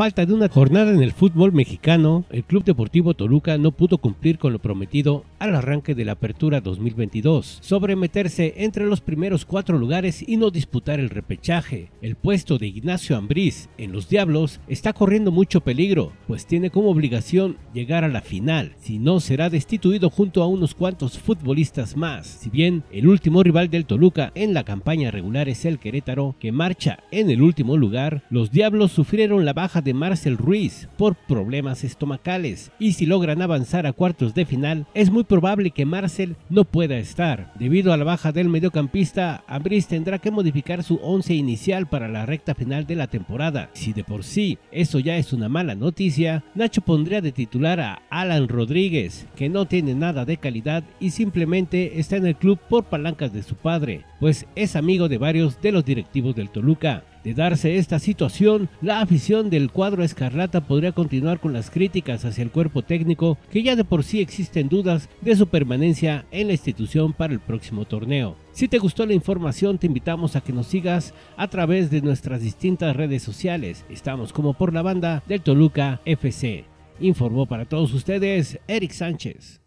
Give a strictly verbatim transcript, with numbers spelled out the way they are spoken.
falta de una jornada en el fútbol mexicano, el Club Deportivo Toluca no pudo cumplir con lo prometido al arranque de la apertura dos mil veintidós, sobre meterse entre los primeros cuatro lugares y no disputar el repechaje. El puesto de Ignacio Ambriz en los Diablos está corriendo mucho peligro, pues tiene como obligación llegar a la final, si no será destituido junto a unos cuantos futbolistas más. Si bien el último rival del Toluca en la campaña regular es el Querétaro, que marcha en el último lugar, los Diablos sufrieron la baja de Marcel Ruiz por problemas estomacales, y si logran avanzar a cuartos de final, es muy probable que Marcel no pueda estar. Debido a la baja del mediocampista, Ambriz tendrá que modificar su once inicial para la recta final de la temporada. Si de por sí eso ya es una mala noticia, Nacho pondría de titular a Alan Rodríguez, que no tiene nada de calidad y simplemente está en el club por palancas de su padre, pues es amigo de varios de los directivos del Toluca. De darse esta situación, la afición del cuadro escarlata podría continuar con las críticas hacia el cuerpo técnico, que ya de por sí existen dudas de su permanencia en la institución para el próximo torneo. Si te gustó la información, te invitamos a que nos sigas a través de nuestras distintas redes sociales. Estamos como Por la Banda del Toluca F C. Informó para todos ustedes Eric Sánchez.